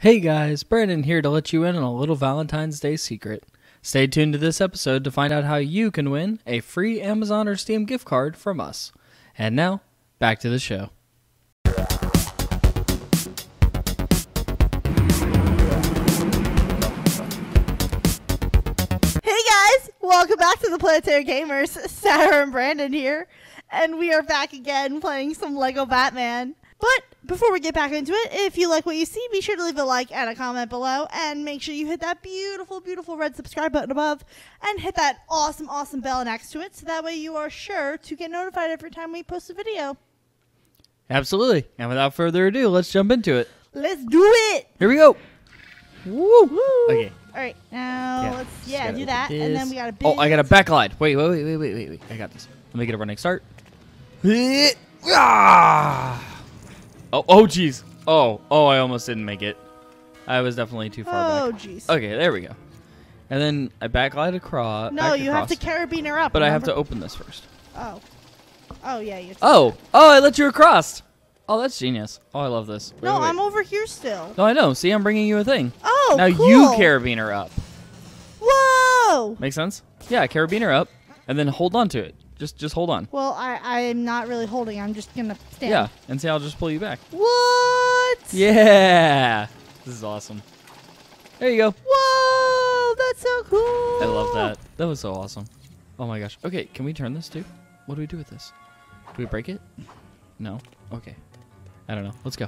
Hey guys, Brandon here to let you in on a little Valentine's Day secret. Stay tuned to this episode to find out how you can win a free Amazon or Steam gift card from us. And now, back to the show. Hey guys, welcome back to the Planetary Gamers. Sarah and Brandon here, and we are back again playing some Lego Batman. But before we get back into it, if you like what you see, be sure to leave a like and a comment below. And make sure you hit that beautiful, beautiful red subscribe button above. And hit that awesome, awesome bell next to it. So that way you are sure to get notified every time we post a video. Absolutely. And without further ado, let's jump into it. Let's do it. Here we go. Woo. Woo. Okay. All right. Now, let's do that. And then we got a big... Oh, I got a backlight. Wait. I got this. Let me get a running start. Ah! Oh, jeez. Oh, I almost didn't make it. I was definitely too far back. Oh, jeez. Okay, there we go. And then I backlight across. No, you have to carabine her up. But remember? I have to open this first. Oh. Oh, yeah. You have to oh, I let you across. Oh, that's genius. Oh, I love this. Wait, no, wait. I'm over here still. No, I know. See, I'm bringing you a thing. Oh, now cool. You carabine her up. Whoa. Make sense? Yeah, carabine her up and then hold on to it. Just hold on. Well, I'm not really holding. I'm just going to stand. Yeah, and see, I'll just pull you back. What? Yeah. This is awesome. There you go. Whoa, that's so cool. I love that. That was so awesome. Oh, my gosh. Okay, can we turn this, too? What do we do with this? Do we break it? No? Okay. I don't know. Let's go.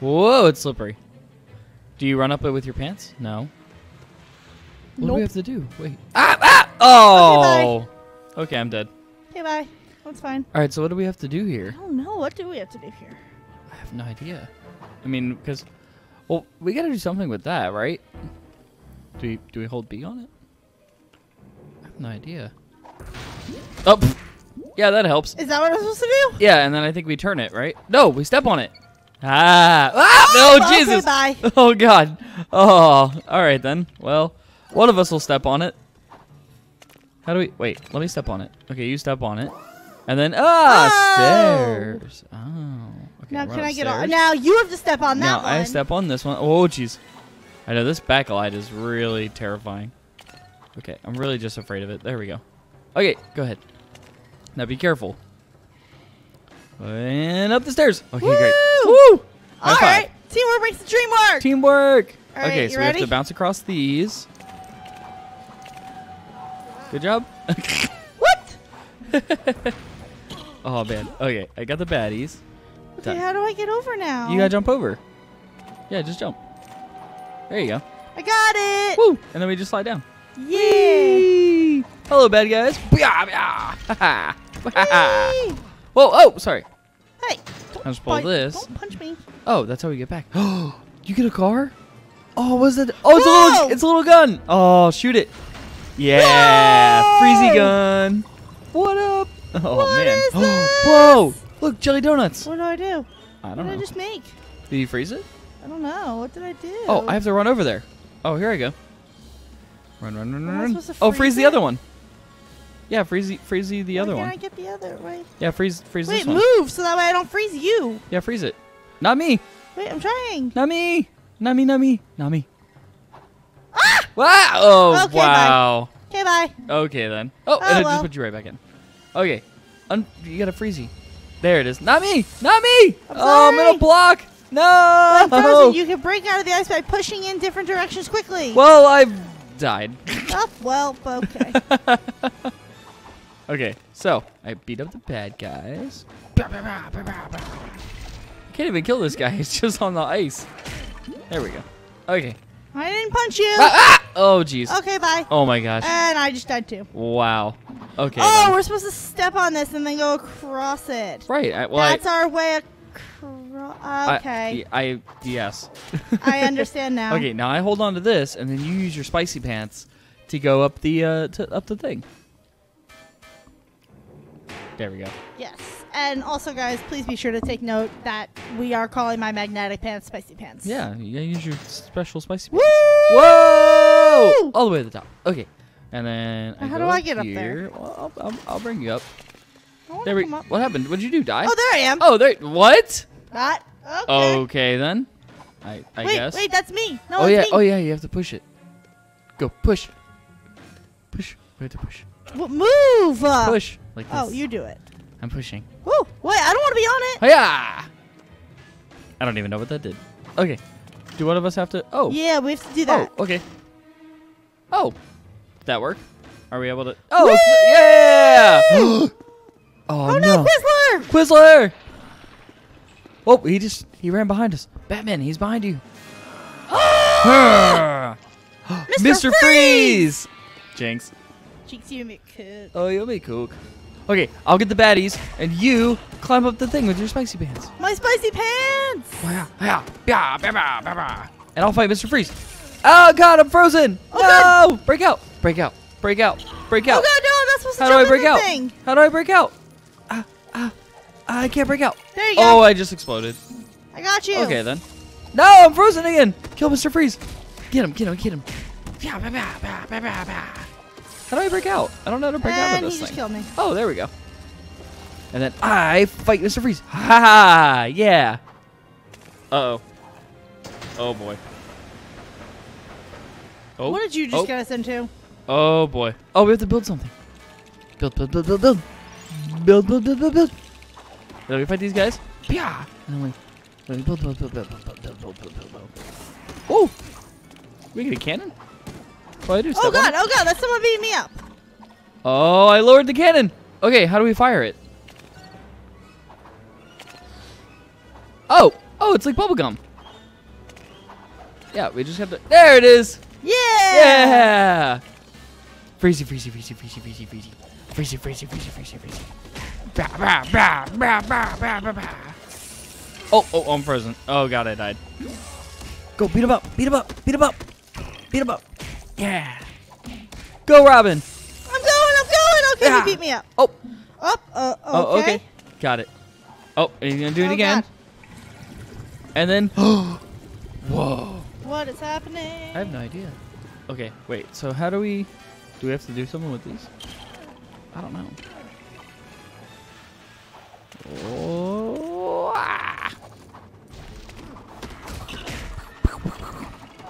Whoa, it's slippery. Do you run up it with your pants? No. What do we have to do? Wait. Ah! Oh! Okay, bye. Okay, I'm dead. Okay, bye. That's fine. All right, so what do we have to do here? I don't know. What do we have to do here? I have no idea. I mean, because, well, we got to do something with that, right? Do we hold B on it? I have no idea. Oh, yeah, that helps. Is that what I'm supposed to do? Yeah, and then I think we turn it, right? No, we step on it. Ah! No, okay, Jesus. Bye. Oh, God. Oh, all right, then. Well, one of us will step on it. How do we... Wait, let me step on it. Okay, you step on it. And then... stairs. Oh. Okay, now, can I get on... Now, you have to step on that one. Now, I step on this one. Oh, jeez. I know, this backlight is really terrifying. Okay, I'm really just afraid of it. There we go. Okay, go ahead. Now, be careful. And up the stairs. Okay, woo! Great. Woo! All right. Teamwork makes the dream work. Teamwork. All right, okay, so ready? We have to bounce across these... Good job. What? Oh, man. Okay, I got the baddies. Okay, how do I get over now? You gotta jump over. Yeah, just jump. There you go. I got it. Woo! And then we just slide down. Yay! Hello, bad guys. Whoa! Oh, sorry. Hey! I'll just pull this. Don't punch me. Oh, that's how we get back. Oh, you get a car? Oh, what is it? Oh, it's a little gun. Oh, shoot it. Yeah, Freezy gun. What up? Oh, man. Is this? Whoa, look, jelly donuts. What do I do? I don't know. What did I just make? Did you freeze it? I don't know. What did I do? Oh, I have to run over there. Oh, here I go. Run. Oh, freeze the other one. Yeah, freeze the other one. Why can't I get the other way? Yeah, freeze this one. Wait, move so that way I don't freeze you. Yeah, freeze it. Not me. Wait, I'm trying. Not me. Ah! Wow! Oh, okay, wow. Okay, bye. Okay, then. Oh, and I just put you right back in. Okay. You got a freezy. There it is. Not me! I'm sorry. Middle block! No! I'm frozen. You can break out of the ice by pushing in different directions quickly. Well, I've died. Oh, well, okay. Okay, so I beat up the bad guys. I can't even kill this guy. He's just on the ice. There we go. Okay. I didn't punch you. Oh, jeez. Okay, bye. Oh, my gosh. And I just died, too. Wow. Okay. Oh, then. We're supposed to step on this and then go across it. Right. That's our way across. Okay. Yes. I understand now. Okay, now I hold on to this, and then you use your spicy pants to go up the thing. There we go. Yes. And also, guys, please be sure to take note that we are calling my magnetic pants spicy pants. Yeah, you gotta use your special spicy pants. Woo! Whoa! All the way to the top. Okay. And then how do I get up there? Well, I'll bring you up. There we go. What happened? What did you do? Die? Oh, there I am. Oh, there. What? Okay, then. I guess. Wait, that's me. No, it's me. Oh, yeah, you have to push it. Go, push. Push. We have to push. Well, move. Push. Like this. Oh, you do it. I'm pushing. Woo. Wait, I don't want to be on it. Hi-ya! I don't even know what that did. Okay. Do one of us have to? Oh. Yeah, we have to do that. Oh, okay. Oh. Did that work? Are we able to? Oh, yeah! oh no, Quizler! Quizler! Oh, he ran behind us. Batman, he's behind you. Mr. Freeze! Jinx. Jinx, you make cook. Oh, you make cook. Okay, I'll get the baddies, and you climb up the thing with your spicy pants. My spicy pants! And I'll fight Mr. Freeze. Oh, God, I'm frozen! Oh, no! God. Break out! Break out! Break out! Break out! Oh, God, no, I'm not supposed to jump in that thing! How do I break out? I can't break out. There you go. Oh, I just exploded. I got you. Okay, then. No, I'm frozen again! Kill Mr. Freeze! Get him, get him, get him. How do I break out? I don't know how to break out of this thing. Killed me. Oh, there we go. And then I fight Mr. Freeze. Ha ha! Yeah. Uh oh. Oh boy. Oh. What did you just get us into? Oh boy. Oh, we have to build something. Build, build, build, build, build. Build, build, build, build, build. Then we fight these guys. Pia. And then we build, build, build, build, build, build, build, build, build. Oh. We get a cannon? Oh, God, oh, God, that's someone beating me up. Oh, I lowered the cannon. Okay, how do we fire it? Oh, oh, it's like bubblegum. Yeah, we just have to. There it is. Yeah. Yeah. Freezy, freezy, freezy, freezy, freezy, freezy. Freezy, freezy, freezy, freezy, freezy. Bah, bah, bah, bah, bah, bah, bah. Oh, oh, I'm frozen. Oh, God, I died. Go, beat him up, beat him up, beat him up, beat him up. Yeah. Go, Robin. I'm going, okay, you beat me up. Oh. Up, okay. Got it. Oh, and he's going to do it again. God. And then, whoa. What is happening? I have no idea. Okay, wait, so how do we, have to do something with these? I don't know. Oh. Ah.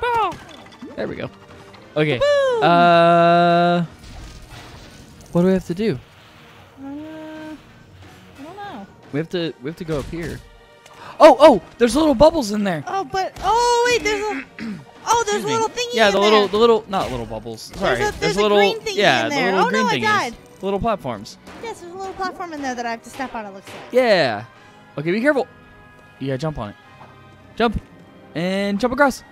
Oh. There we go. Okay. Boom. What do we have to do? I don't know. We have to go up here. Oh, oh, there's little bubbles in there. Oh, but wait, there's a there's a little thingy. Yeah, the little not little bubbles. Sorry. There's a little green thingy in there. The little green thingies. I died. The little platforms. Yes, there's a little platform in there that I have to step on, it looks like. Yeah. Okay, be careful. You gotta jump on it. Jump. And jump across.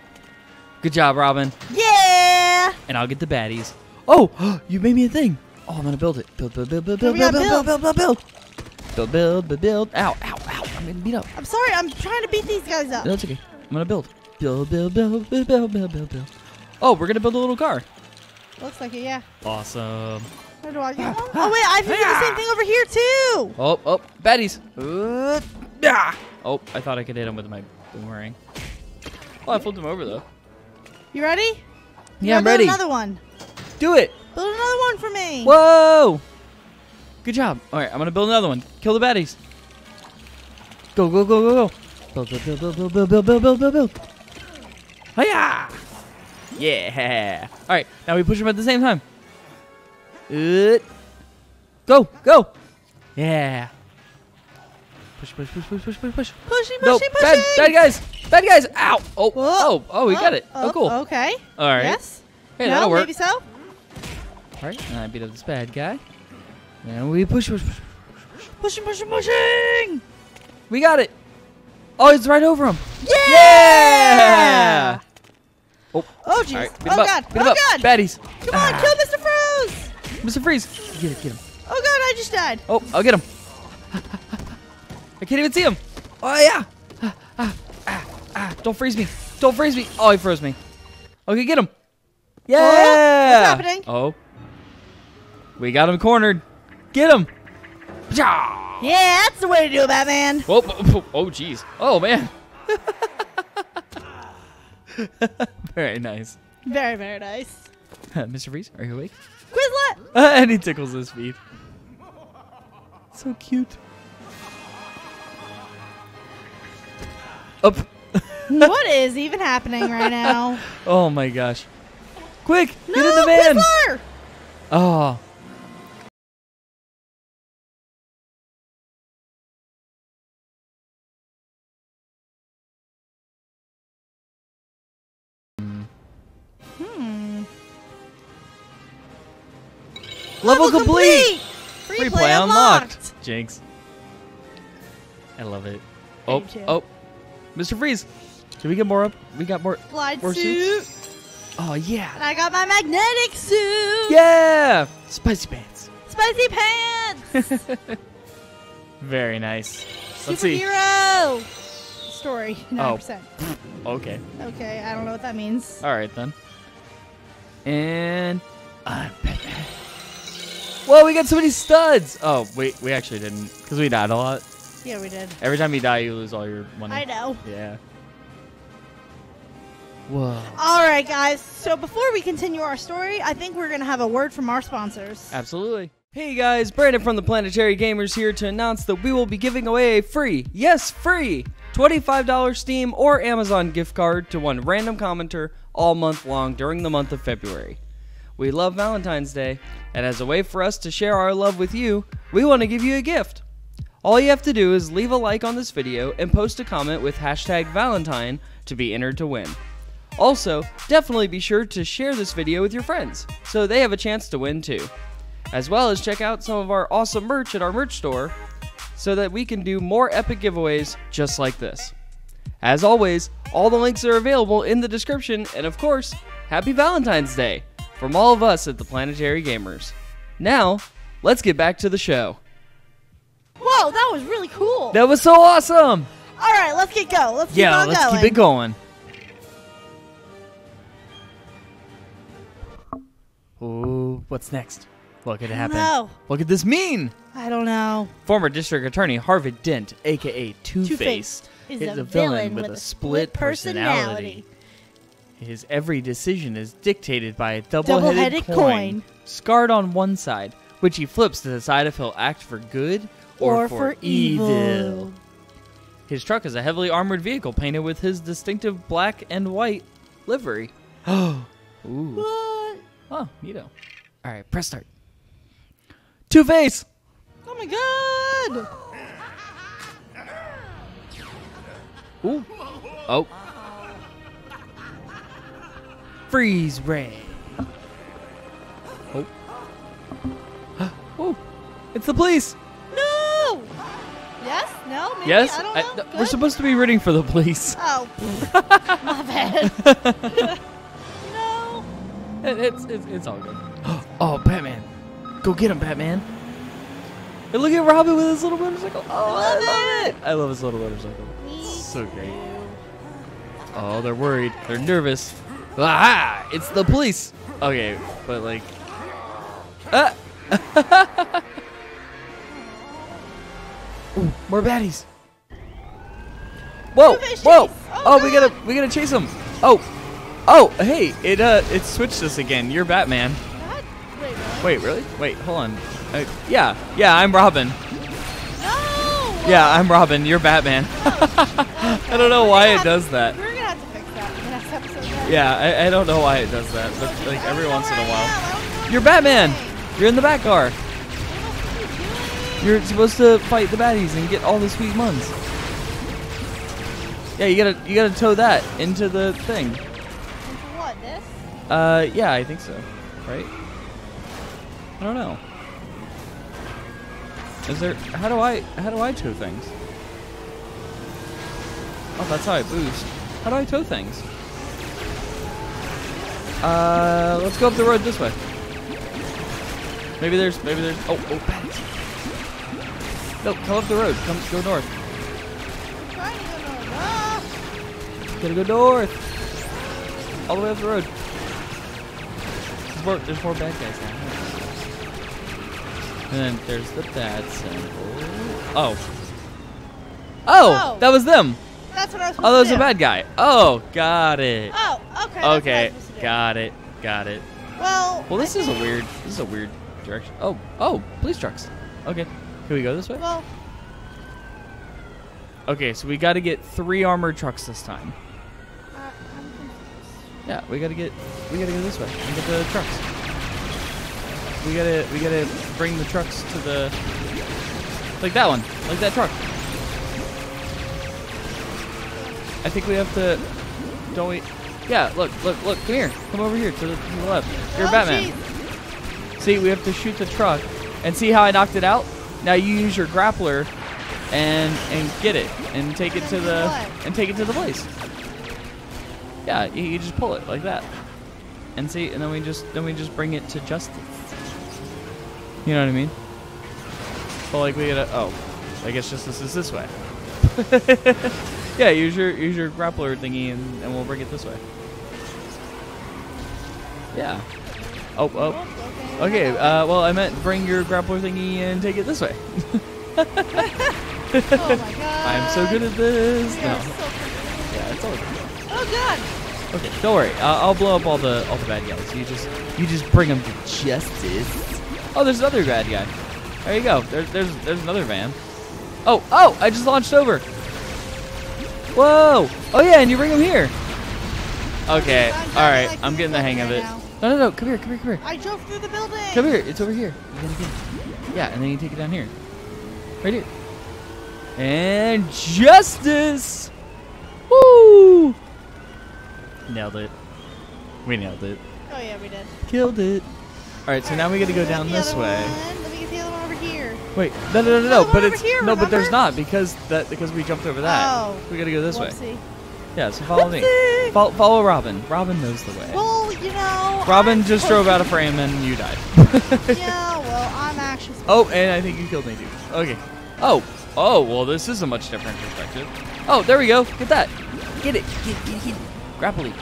Good job, Robin. Yeah! And I'll get the baddies. Oh, you made me a thing. Oh, I'm gonna build it. Build, build, build, build, build, build, build, build, build, build. Build, build, build, build. Ow, ow, ow. I'm getting beat up. I'm sorry. I'm trying to beat these guys up. That's okay. I'm gonna build. Build, build, build, build, build, build, build, build. Oh, we're gonna build a little car. Looks like it, yeah. Awesome. Where do I get one? Oh, wait. I have to do the same thing over here, too. Oh, oh. Baddies. Oh, I thought I could hit them with my boomerang. Oh, I flipped them over, though. You ready? Yeah, I'm ready. Build another one. Do it. Build another one for me. Whoa. Good job. All right, I'm going to build another one. Kill the baddies. Go, go, go, go, go. Build, build, build, build, build, build, build, build, build, build. Hi-ya. Yeah. All right, now we push them at the same time. Go, go. Yeah. Push, push, push, push, push, push, push. Pushy, pushy, no, pushy. Bad guys. Bad guys. Ow. Oh, oh, oh, we got it. Oh, cool. Okay. All right. Yes. Hey, no, that'll work. Maybe so. All right. And I beat up this bad guy. And we push, push, push. Pushing, pushing, pushing. We got it. Oh, it's right over him. Yeah. Yeah. Oh. Oh, jeez. Right. Oh, God. Oh, God. Baddies. Come on. Kill Mr. Freeze. Mr. Freeze. Get it. Get him. Oh, God. I just died. Oh, I'll get him. I can't even see him. Oh, yeah. Don't freeze me. Don't freeze me. Oh, he froze me. Okay, get him. Yeah. What's happening? Oh. We got him cornered. Get him. Yeah, that's the way to do it, Batman. Whoa, whoa, oh, jeez. Oh, man. Very nice. Very, very nice. Mr. Freeze, are you awake? Quizlet. And he tickles his feet. So cute. Up. What is even happening right now? Oh my gosh. Quick, no, get in the van. Whistler! Oh. Level complete! Free play unlocked! Jinx. I love it. Oh, oh. Mr. Freeze! Did we get more up? We got more. Glide suit. Oh, yeah. And I got my magnetic suit. Yeah! Spicy pants. Spicy pants! Very nice. Let's see. Superhero! Story, 9%. Oh. Okay. Okay, I don't know what that means. Alright then. And I'm Batman. Whoa, we got so many studs! Oh, wait, we actually didn't, because we died a lot. Yeah, we did. Every time you die, you lose all your money. I know. Yeah. Whoa. Alright, guys, so before we continue our story, I think we're going to have a word from our sponsors. Absolutely. Hey, guys, Brandon from the Planetary Gamers here to announce that we will be giving away a free, yes, free, $25 Steam or Amazon gift card to one random commenter all month long during the month of February. We love Valentine's Day, and as a way for us to share our love with you, we want to give you a gift. All you have to do is leave a like on this video and post a comment with hashtag Valentine to be entered to win. Also, definitely be sure to share this video with your friends, so they have a chance to win too. As well as check out some of our awesome merch at our merch store, so that we can do more epic giveaways just like this. As always, all the links are available in the description, and of course, happy Valentine's Day! From all of us at the Planetary Gamers. Now, let's get back to the show. Whoa, that was really cool. That was so awesome. All right, let's get going. Let's keep on going. Yeah, let's keep it going. Ooh, what's next? Look, it happened. No. What could this mean? I don't know. Former District Attorney Harvey Dent, a.k.a. Two-Face, is a villain with a split personality. His every decision is dictated by a double-headed coin scarred on one side, which he flips to decide if he'll act for good or for evil. His truck is a heavily armored vehicle painted with his distinctive black and white livery. Oh, ooh. What? Oh, neato. All right, press start. Two-Face! Oh my god! Ooh. Oh. Freeze ray. Oh. Oh. It's the police. No. Yes? No? Maybe? Yes? I don't know. We're supposed to be rooting for the police. Oh. My bad. No. It's all good. Oh, Batman. Go get him, Batman. And look at Robin with his little motorcycle. Oh, I love it. I love his little motorcycle. So great. Oh, they're worried. They're nervous. Ah! It's the police. Okay, but like, Ooh, more baddies. Whoa! Whoa! Oh, we gotta chase them. Oh, oh, hey, it switched us again. You're Batman. Wait, really? Wait, hold on. Yeah, I'm Robin. No. Yeah, I'm Robin. You're Batman. I don't know why it does that. Yeah, I don't know why it does that, but like every once in a while. You're Batman! You're in the Bat-car! You're supposed to fight the baddies and get all the sweet muns. Yeah, you gotta tow that into the thing. Into what, this? Yeah, I think so. Right? I don't know. Is there, how do I tow things? Oh, that's how I boost. How do I tow things? Let's go up the road this way. Maybe there's, oh, bats. No, come up the road, go north. I'm trying to go north. Ah! Gotta go north. All the way up the road. There's more bad guys now. And then there's the bats and, oh, that was them. That's what I was supposed to do. Oh, that was a bad guy. Oh, got it. Oh, okay. Okay. Got it. Well, this is a weird direction. Oh, police trucks. Okay, can we go this way? Well. Okay, so we got to get 3 armored trucks this time. Yeah, we gotta go this way and get the trucks. We gotta bring the trucks to the, like that one, like that truck. I think we have to, don't we? Yeah, look, come here. Come over here to the left. You're Batman. Geez. See, we have to shoot the truck. And see how I knocked it out? Now you use your grappler and get it and take it to the place. Yeah, you just pull it like that. And see, and then we just bring it to justice. You know what I mean? But like we gotta, oh, I guess just this is this way. Yeah, use your grappler thingy and we'll bring it this way. Yeah. Oh. Okay. Well, I meant bring your grappler thingy and take it this way. Oh my god. I'm so good at this. No. Yeah, it's all good. Oh god. Okay, don't worry. I'll blow up all the bad guys. You just bring them to justice. Oh, there's another bad guy. There you go. There's another van. Oh! I just launched over. Whoa! Oh yeah, and you bring them here. Okay. All right. I'm getting the hang of it. No. Come here. I drove through the building. Come here. It's over here. Yeah, and then you take it down here. Right here. And justice! Woo! Nailed it. We nailed it. Oh yeah, we did. Killed it. All right, so now we got to go down this way. Let me get the other one over here. Wait, no. But it's here, no, but there's not because we jumped over that. Oh. We got to go this way. Yeah, so follow me. Follow Robin. Robin knows the way. Well, you know. Robin just drove out of frame and you died. Yeah, well, I'm actually. Oh, and I think you killed me too. Okay. Oh, well, this is a much different perspective. Oh, there we go. Get that. Get it. Get it. Grapple it.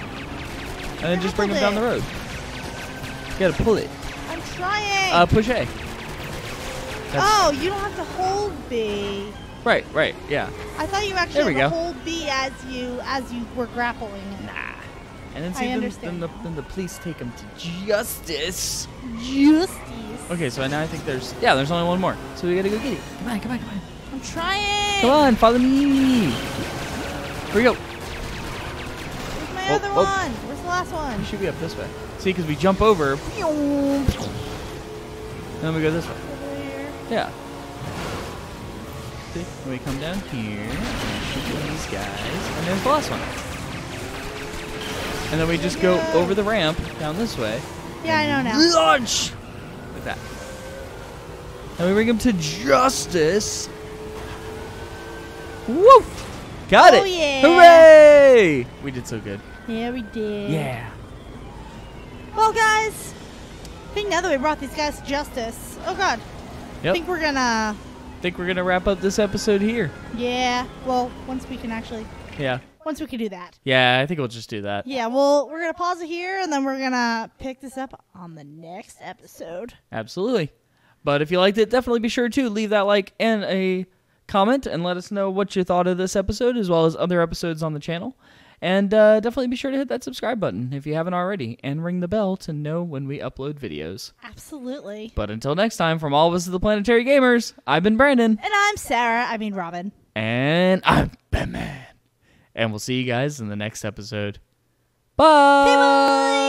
And then just bring him down the road. You gotta pull it. I'm trying. Push A. Oh, you don't have to hold B. Right, yeah. I thought you actually had to hold B as you were grappling it. Nah. And then see, then the police take him to justice. Okay, so now I think there's only one more. So we gotta go get it. Come on. I'm trying. Come on, follow me. Here we go. Where's my other one? Where's the last one? We should be up this way. See, because we jump over. And then we go this way. Over here. Yeah. And we come down here, and shoot these guys, and there's the last one. And then we just go over the ramp, down this way. Yeah, I know now. Launch! Like that. And we bring him to justice. Woo! Got it! Oh, yeah! Hooray! We did so good. Yeah, we did. Yeah. Well, guys, I think now that we brought these guys to justice, oh, God. Yep. I think we're gonna wrap up this episode here. Yeah. Well, once we can actually. Yeah. Once we can do that. Yeah, I think we'll just do that. Yeah. Well, we're gonna pause it here, and then we're gonna pick this up on the next episode. Absolutely. But if you liked it, definitely be sure to leave that like and a comment, and let us know what you thought of this episode, as well as other episodes on the channel. And definitely be sure to hit that subscribe button if you haven't already, and ring the bell to know when we upload videos. Absolutely. But until next time, from all of us at the Planetary Gamers, I've been Brandon. And I'm Sarah. I mean Robin. And I'm Batman. And we'll see you guys in the next episode. Bye. Bye.